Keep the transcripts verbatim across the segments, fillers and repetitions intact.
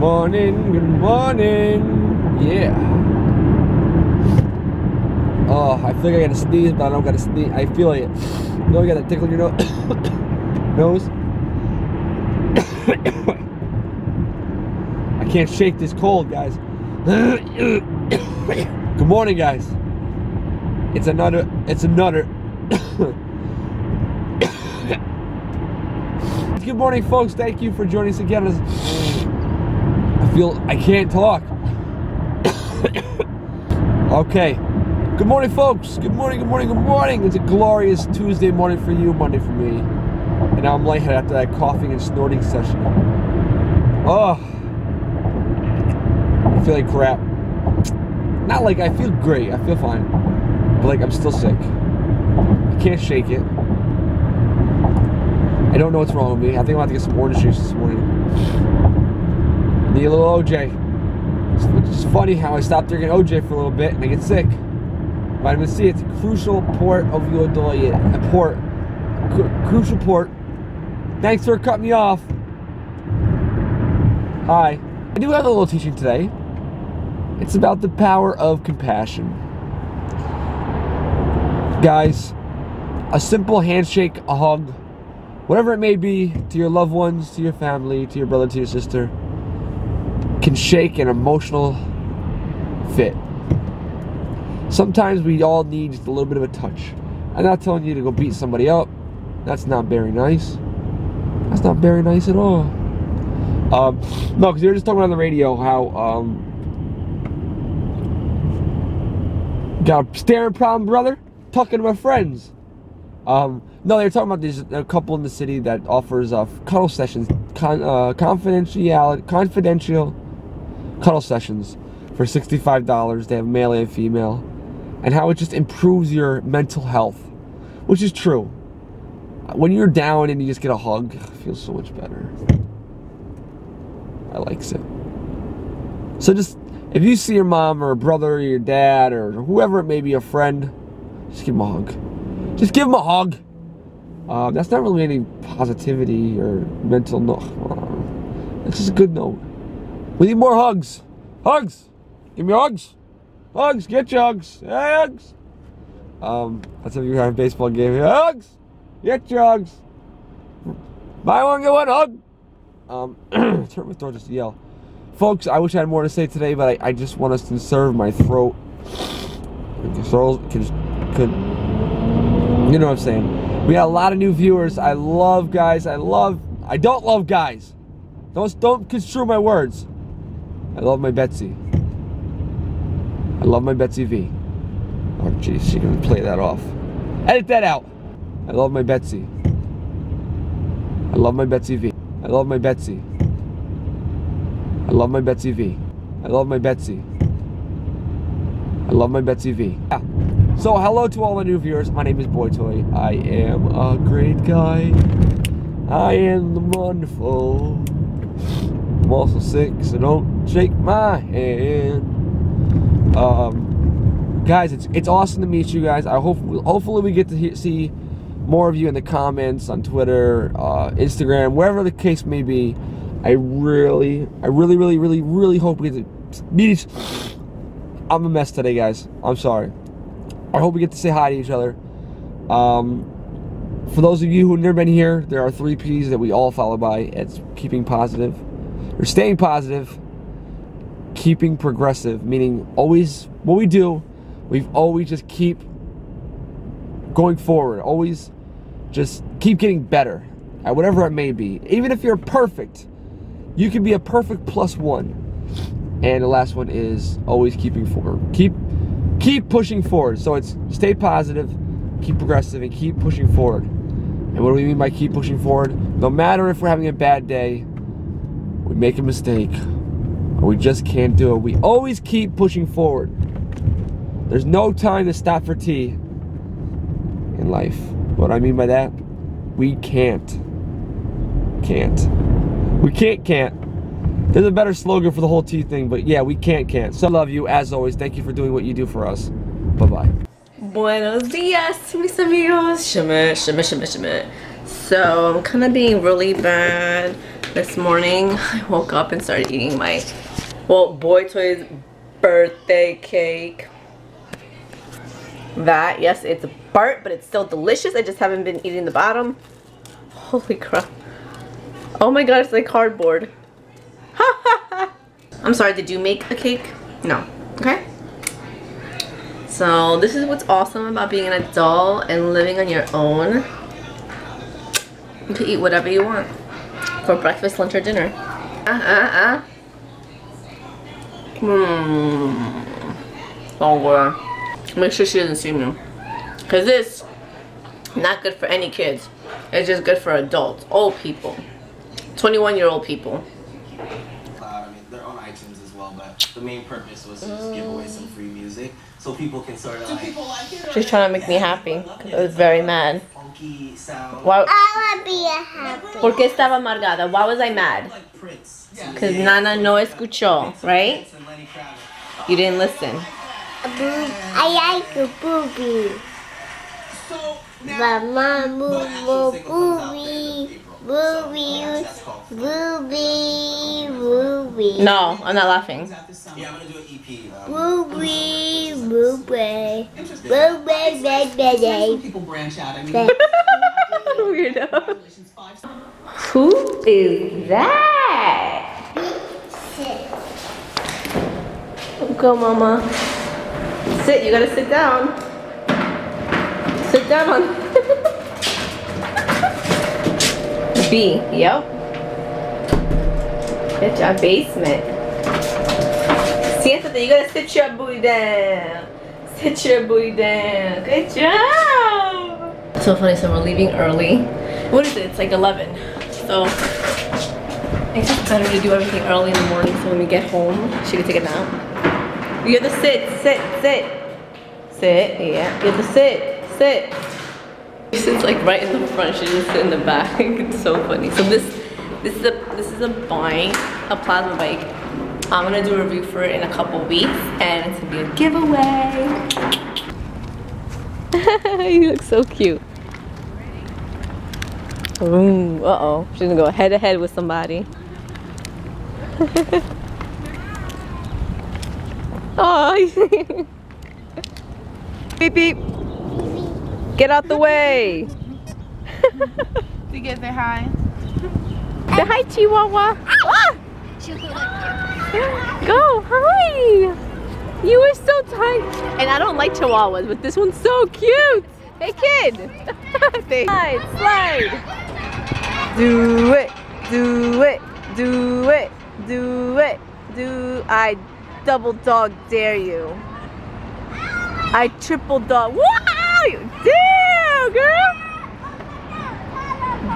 morning, good morning. Yeah. Oh, I feel like I gotta sneeze, but I don't gotta sneeze. I feel like it. No, you gotta tickle your nose. nose. I can't shake this cold, guys. Good morning, guys. It's another. It's another. Good morning, folks. Thank you for joining us again. I feel I can't talk. Okay. Good morning, folks. Good morning, good morning, good morning. It's a glorious Tuesday morning for you, Monday for me. And now I'm lightheaded after that coughing and snorting session. Oh. I feel like crap. Not like I feel great. I feel fine. But like I'm still sick. I can't shake it. I don't know what's wrong with me. I think I'm about to get some orange juice this morning. Need a little O J. It's funny how I stopped drinking O J for a little bit and I get sick. Vitamin C, it's a crucial port of your diet. A port. Cru crucial port. Thanks for cutting me off. Hi. I do have a little teaching today. It's about the power of compassion. Guys, a simple handshake, a hug, whatever it may be, to your loved ones, to your family, to your brother, to your sister, can shake an emotional fit. Sometimes we all need just a little bit of a touch. I'm not telling you to go beat somebody up. That's not very nice. That's not very nice at all. Um, no, because they were just talking on the radio how um, got a staring problem, brother. Talking to my friends. Um, no, they were talking about this a couple in the city that offers uh, cuddle sessions, con, uh, confidential, confidential cuddle sessions for sixty-five dollars. They have male and female, and how it just improves your mental health, which is true. When you're down and you just get a hug, it feels so much better. I likes it. So just if you see your mom or a brother or your dad or whoever it may be, a friend, just give them a hug. Just give them a hug. Um, that's not really any positivity or mental note. Uh, that's just a good note. We need more hugs. Hugs. Give me hugs. Hugs. Get your hugs. Hey, hugs. Um, that's if you have a baseball game. Hugs. Get your hugs. Buy one, get one hug. Um, turn my throat just to yell. Folks, I wish I had more to say today, but I, I just want us to conserve my throat. My throat can just, could... You know what I'm saying? We got a lot of new viewers. I love guys. I love. I don't love guys. Don't don't construe my words. I love my Betsy. I love my BetsyV. Oh jeez, she can play that off. Edit that out. I love my Betsy. I love my BetsyV. I love my Betsy. I love my BetsyV. I love my Betsy. I love my BetsyV. Yeah. So hello to all the new viewers. My name is BOYTOY. I am a great guy. I am wonderful. I'm also sick, so don't shake my hand. Um, guys, it's it's awesome to meet you guys. I hope hopefully we get to he see more of you in the comments on Twitter, uh, Instagram, wherever the case may be. I really, I really, really, really, really hope we get to meet each. I'm a mess today, guys. I'm sorry. I hope we get to say hi to each other. Um, for those of you who have never been here, there are three P's that we all follow by. It's keeping positive, or staying positive, keeping progressive, meaning always what we do, we've always just keep going forward, always just keep getting better at whatever it may be. Even if you're perfect, you can be a perfect plus one. And the last one is always keeping forward. Keep Keep pushing forward. So it's stay positive, keep progressive, and keep pushing forward. And what do we mean by keep pushing forward? No matter if we're having a bad day, we make a mistake, or we just can't do it, we always keep pushing forward. There's no time to stop for tea in life. What I mean by that, we can't. Can't. We can't can't. There's a better slogan for the whole tea thing, but yeah, we can't can't. So I love you, as always. Thank you for doing what you do for us. Bye-bye. Buenos dias, mis amigos. Shimmer, shimmer, shimmer, shimmer. So I'm kind of being really bad This morning I woke up and started eating my, well, BOYTOY's birthday cake. That, yes, it's burnt, but it's still delicious. I just haven't been eating the bottom. Holy crap. Oh my god, it's like cardboard. I'm sorry, did you make a cake? No. Okay. So this is what's awesome about being an adult and living on your own. You can eat whatever you want for breakfast, lunch, or dinner. Uh-uh-uh. Mmm. So good. Make sure she doesn't see me. Because this is not good for any kids. It's just good for adults, old people, twenty-one-year-old people. But the main purpose was to just give away some free music so people can sort of like, like she's trying to make me happy. I was very mad. Why? I would be happy. ¿Por qué estaba amargada? Why was I mad? Because Nana no escuchó, right? You didn't listen. I like a booby. Mama, booby, booby, booby, booby, booby. No, I'm not laughing. Yeah, I'm gonna do an E P. Um, Boo-wee, boo-wee. Boo-wee, boo-wee. People branch out. I mean, weirdo. Who is that? Sit. Go, Mama. Sit, you gotta sit down. Sit down. B, yep. It's our basement. Santa, you gotta sit your booty down. Sit your booty down. Good job. So funny, so we're leaving early. What is it? It's like eleven. So I think it's better to do everything early in the morning so when we get home, she can take a nap. You have to sit, sit, sit. Sit, yeah. You have to sit, sit. She sits like right in the front, she just sits in the back. It's so funny. So this This is a this is a bike, a plasma bike. I'm gonna do a review for it in a couple weeks, and it's gonna be a giveaway. You look so cute. Ooh, uh oh, she's gonna go head to head with somebody. Oh, beep beep. Get out the way. We get the high. Say hi, Chihuahua. Ah! Go, hi. You are so tight. And I don't like Chihuahuas, but this one's so cute. Hey, kid. Slide, slide. Do it, do it, do it, do it, do. I double dog dare you. I triple dog. Wow, damn, girl.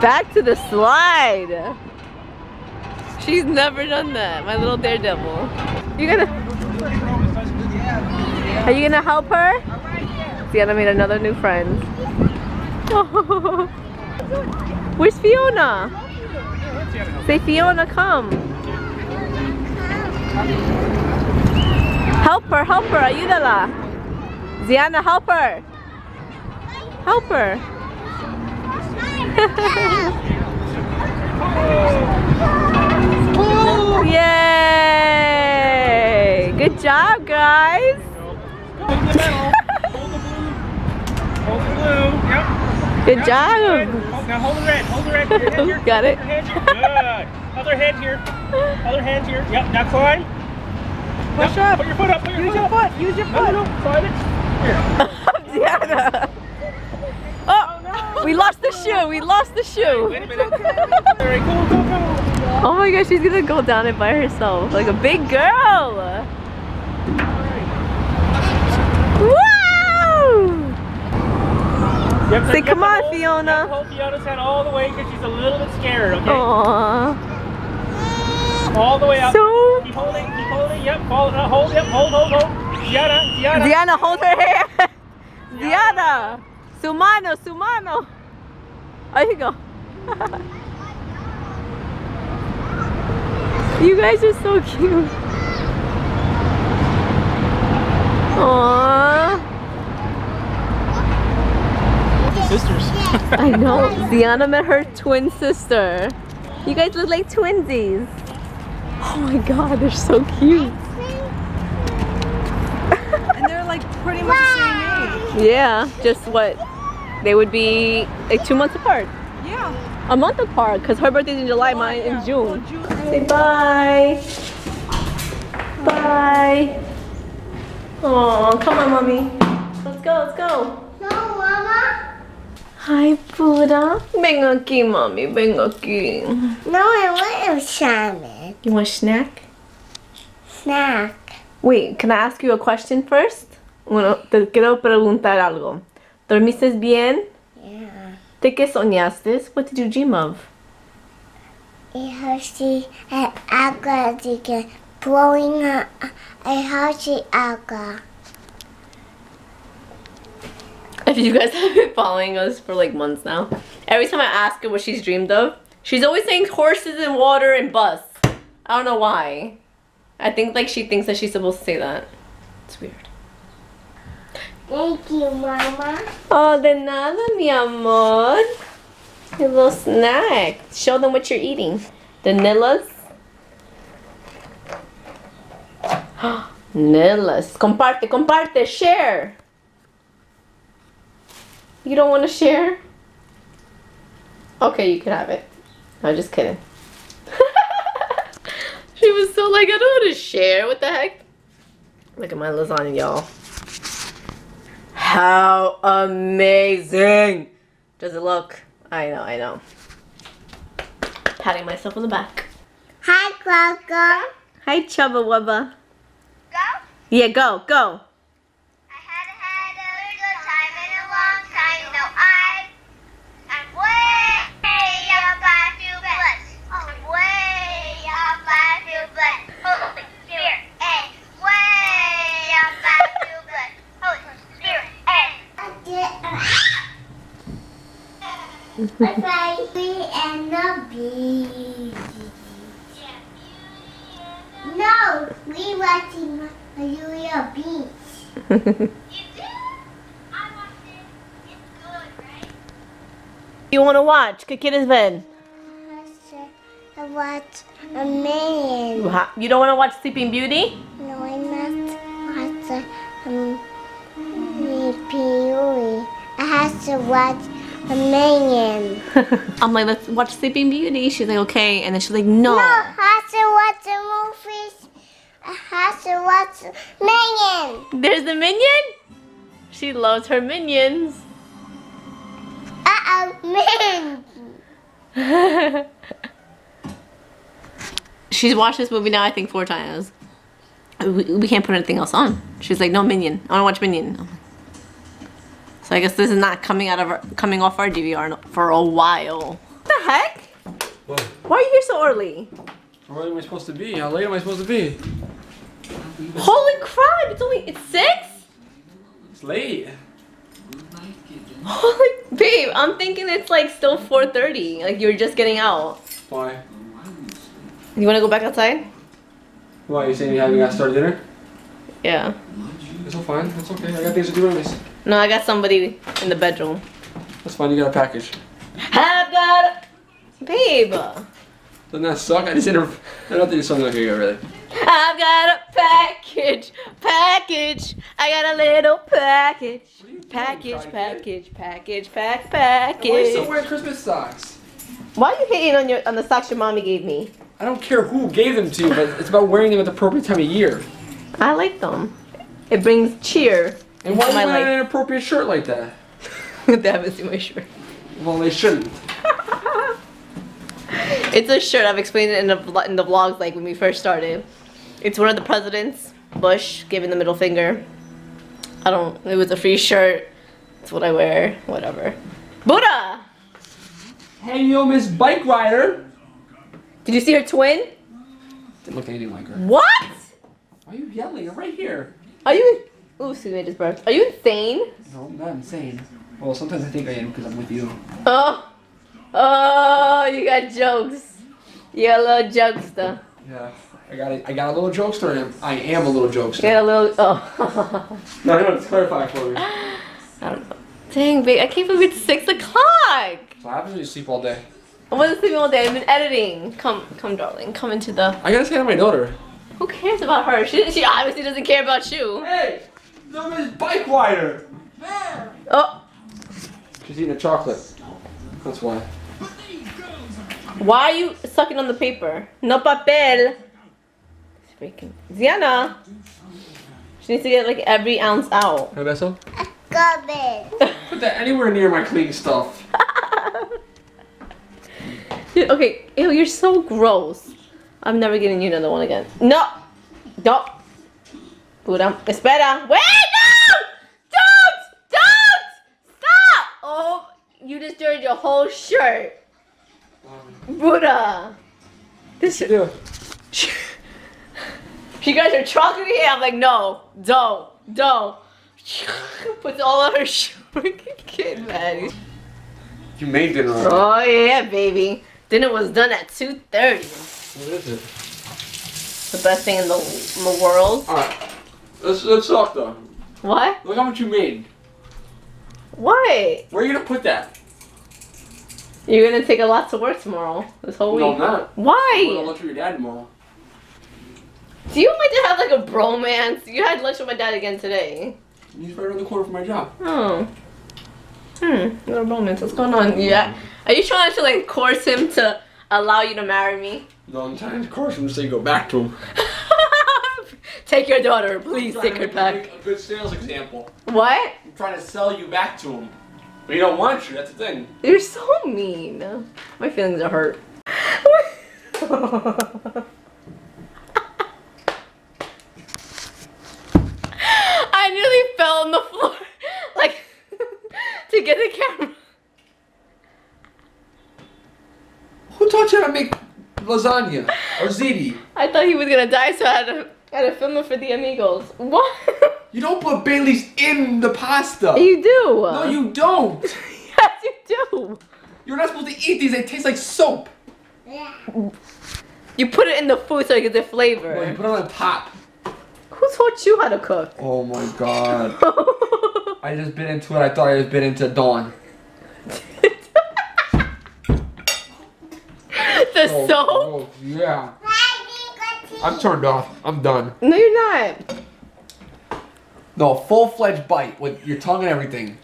Back to the slide. She's never done that, my little daredevil. You gonna? Are you gonna help her? Ziana made another new friend. Oh. Where's Fiona? Say Fiona, come. Help her, help her, ayúdala. Ziana, help her. Help her. Ooh, yay! Good job, guys! Hold the middle. Hold the blue. Hold the blue. Yep. Good yep. job. Hold, now hold the red. Hold the red. Your head here. Got it. Head here. Good. Other hand here. Other hand here. Yep. Now climb. Push now, up. Put your foot up. Put your Use foot your up. foot. Use your foot. No, no, no. Climb it. Here. Deanna. We lost the shoe, we lost the shoe. Wait, wait a minute. Right, go, go, go. Oh my gosh, she's gonna go down it by herself. Like a big girl. Right. Woo! Yep, Say come on, hold, Fiona. Hold Fiona's head all the way because she's a little bit scared, okay? Aww. All the way up. So... Keep holding, keep holding, yep, hold, hold, yep, hold, hold, hold. Ziana, Ziana. Ziana, hold her hair. Ziana. Ziana. Sumano, Sumano. There you go. You guys are so cute. Aww. Sisters. I know. Ziana met her twin sister. You guys look like twinsies. Oh my god, they're so cute. And they're like pretty much the same age. Yeah, just what? They would be like two months apart. Yeah. A month apart, because her birthday's in July, oh, mine yeah. in June. Oh, June. Say bye. Bye. Oh, come on, mommy. Let's go, let's go. No, mama. Hi, Buddha. Bring aquí, mommy. Bring aquí. No, I want a salmon. You want a snack? Snack. Wait, can I ask you a question first? Bueno, te quiero preguntar algo. ¿Dormiste bien? Yeah. ¿De qué soñaste? What did you dream of? I hope the alga is blowing up. I hope the alga. If you guys have been following us for like months now, every time I ask her what she's dreamed of, she's always saying horses and water and bus. I don't know why. I think like she thinks that she's supposed to say that. It's weird. Thank you, Mama. Oh, de nada, mi amor. Your little snack. Show them what you're eating. Vanillas. Vanillas. Comparte, comparte, share. You don't want to share? Okay, you can have it. I'm just kidding. She was so like, I don't want to share. What the heck? Look at my lasagna, y'all. How amazing does it look? I know, I know. Patting myself on the back. Hi, Clocker. Hi, Chubba Wubba. Go? Yeah, go, go. I haven't had a good time in a long time. No, I, I'm way up by a few butts. I'm way up by a few butts. Holy Spirit, and way up by a few butts. Holy Spirit, and. Bye bye, we and the bee. No, we watching Maria Beach. You did? I watched it. It's good, right? You want to watch? ¿Qué quieres ver? I watch a man. You don't want to watch Sleeping Beauty? No, I must watch um, Sleeping Beauty. I have to watch. Amazing. I'm like, let's watch Sleeping Beauty. She's like, okay, and then she's like, no. No, I have to watch the movies. I have to watch Minion. There's the Minion. She loves her Minions. Uh oh, Minions. She's watched this movie now, I think, four times. We, we can't put anything else on. She's like, no Minion. I want to watch Minion. So I guess this is not coming out of our, coming off our D V R for a while. What the heck? What? Why are you here so early? How early am I supposed to be? How late am I supposed to be? Holy crap! It's only it's six. It's late. Holy babe, I'm thinking it's like still four thirty. Like you're just getting out. Why? You want to go back outside? Why? You saying you haven't got started dinner? Yeah. It's all fine. It's okay. I got things to do anyways. No, I got somebody in the bedroom. That's fine, you got a package. I've got a... Babe! Doesn't that suck? I just inter... I don't think it's something like you really. I've got a package! Package! I got a little package! Package, package, package, pack, package! Why are you still wearing Christmas socks? Why are you hating on, your, on the socks your mommy gave me? I don't care who gave them to you, but it's about wearing them at the appropriate time of year. I like them. It brings cheer. And why am I wearing an inappropriate shirt like that? They haven't seen my shirt. Well, they shouldn't. It's a shirt. I've explained it in the, in the vlogs, like when we first started. It's one of the presidents, Bush, giving the middle finger. I don't. It was a free shirt. It's what I wear. Whatever. Buddha. Hey, yo, Miss Bike Rider. Did you see her twin? Didn't look anything like her. What? Why are you yelling? I'm right here. Are you? Ooh, excuse me, I just burped. Are you insane? No, I'm not insane. Well, sometimes I think I am because I'm with you. Oh! Oh, you got jokes. You got a little jokester. Yeah, I got a, I got a little jokester and I am a little jokester. You got a little... Oh. No, I don't know, it's clarifying for me. I don't know. Dang, babe, I can't believe it's six o'clock! What happens when you sleep all day? I wasn't sleeping all day. I've been editing. Come, come, darling. Come into the. I gotta say to my daughter. Who cares about her? She, she obviously doesn't care about you. Hey, nobody's bike wire. Oh. She's eating a chocolate. That's why. Why are you sucking on the paper? No papel. She's breaking. Ziana. She needs to get like every ounce out. Hey, Bessel. Garbage. Put that anywhere near my clean stuff. Dude, okay, ew, you're so gross. I'm never getting you another one again. No! Don't! Pura. Espera! Wait! No! Don't! Don't! Stop! Oh, you just dirtied your whole shirt. Buddha! This should do. You guys are chocolate here. I'm like, no, don't, don't. Puts all on her shoe. Kid, man. You made dinner. Oh yeah, baby. Dinner was done at two thirty. What is it? The best thing in the, in the world. All right, let's let's talk though. What? Look how much you made. What? Where are you gonna put that? You're gonna take a lot to work tomorrow. This whole no, week. No, I'm not. Why? I'm gonna lunch with your dad tomorrow. Do you want to have like a bromance? You had lunch with my dad again today. He's right around the corner from my job. Oh. Hmm. Little bromance. What's going on? Yeah. Are you trying to like coerce him to allow you to marry me? No, I'm trying to coerce him to say go back to him. Take your daughter, please. Take her back. A good sales example. What? I'm trying to sell you back to him. But he don't want you, that's the thing. You're so mean. My feelings are hurt. I nearly fell on the floor, like, to get the camera. Who taught you how to make lasagna or ziti? I thought he was gonna die, so I had to, I had to film it for the amigos. What? You don't put Bailey's in the pasta. You do. No, you don't. Yes, you do. You're not supposed to eat these. They taste like soap. Yeah. You put it in the food so it gets the flavor. Well, you put it on top. Who taught you how to cook? Oh my god. I just bit into it. I thought I just bit into Dawn. The oh, soap? Oh, yeah. I'm turned off. I'm done. No, you're not. No, full-fledged bite with your tongue and everything.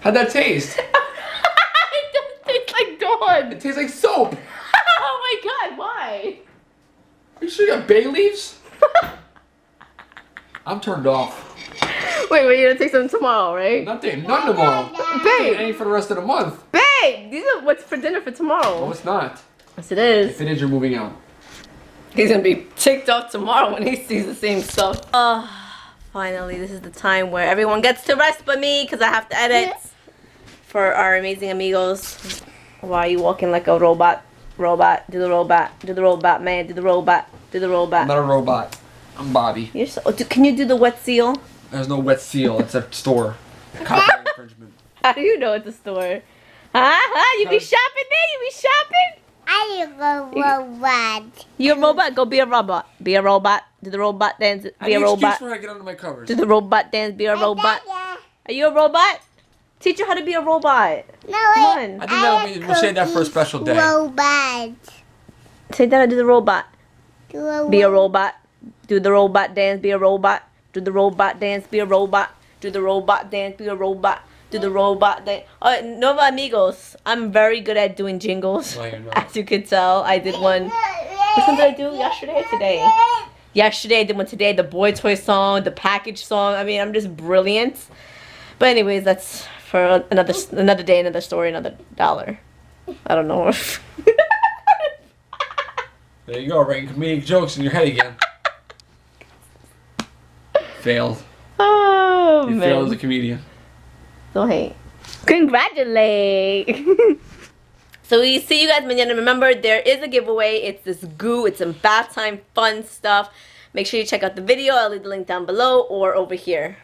How'd that taste? It doesn't taste like Dawn. It tastes like soap. Oh my god, why? Are you sure you got bay leaves? I'm turned off. Wait, wait, you're gonna take some tomorrow, right? Nothing, none tomorrow. Babe! Any for the rest of the month. Babe! These are what's for dinner for tomorrow. No, it's not. Yes, it is. If it is, you're moving out. He's gonna be ticked off tomorrow when he sees the same stuff. Uh, finally, this is the time where everyone gets to rest but me because I have to edit for our amazing amigos. Why are you walking like a robot? Robot, do the robot, do the robot, man, do the robot, do the robot. I'm not a robot. I'm Bobby. You're so. Can you do the wet seal? There's no wet seal. It's a store. Copyright infringement. How do you know it's a store? Huh? Huh? You be shopping there? You be shopping? I'm a robot. You're a robot. Go be a robot. Be a robot. Do the robot dance. Be I need a robot. Before I get under my covers. Do the robot dance. Be a robot. Are you a robot? Teach you how to be a robot. No, I. I think that'll be. We'll save that for a special day. Robot. Say that. I do the robot. Do a be a robot. Do the robot dance. Be a robot. Do the robot dance. Be a robot. Do the robot dance. Be a robot. Do the robot thing. Alright, Nova Amigos. I'm very good at doing jingles. No, you're not. As you can tell, I did one. Which one did I do? Yesterday or today? Yesterday, I did one today. The BOYTOY song, the package song. I mean, I'm just brilliant. But anyways, that's for another another day, another story, another dollar. I don't know. There you go, writing comedic jokes in your head again. Failed. Oh, you man. You failed as a comedian. So hey, congratulate! So we see you guys mañana. Remember, there is a giveaway. It's this goo. It's some bath time fun stuff. Make sure you check out the video. I'll leave the link down below or over here.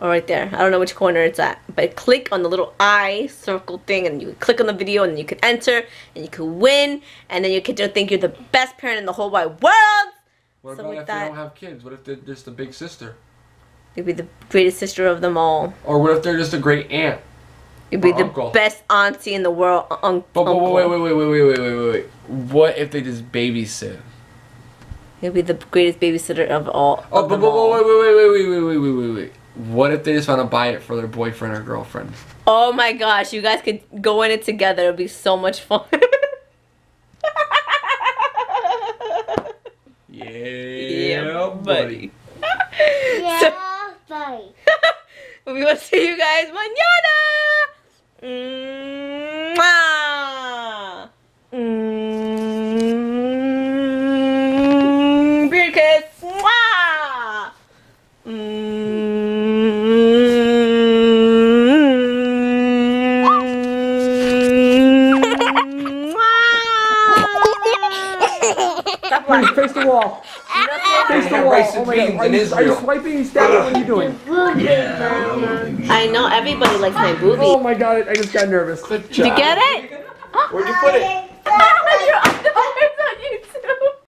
Or right there. I don't know which corner it's at. But click on the little eye circle thing and you click on the video and you can enter and you can win. And then your kids will think you're the best parent in the whole wide world. What so about if that, they don't have kids? What if they're just the big sister? You'd be the greatest sister of them all. Or what if they're just a great aunt? You'd be or the uncle. best auntie in the world. Un but, but uncle. Wait, wait, wait, wait, wait, wait, wait, wait. What if they just babysit? You'd be the greatest babysitter of all. Oh, of but, but all. wait, wait, wait, wait, wait, wait, wait, wait, wait. What if they just want to buy it for their boyfriend or girlfriend? Oh my gosh, you guys could go in it together. It'd be so much fun. yeah, yeah, buddy. Yeah, so, buddy. We will see you guys mañana. Mwah. Mm-hmm. Beard kiss. Mwah. Mm-hmm. Mwah. Stop lying. Face the wall. Face the wall. Oh my God. Are, you, are you swiping? Stabbing? What are you doing? Yeah. I know everybody likes my boobie. Oh my God! I just got nervous. Good job. Did you get it? Where'd you put it?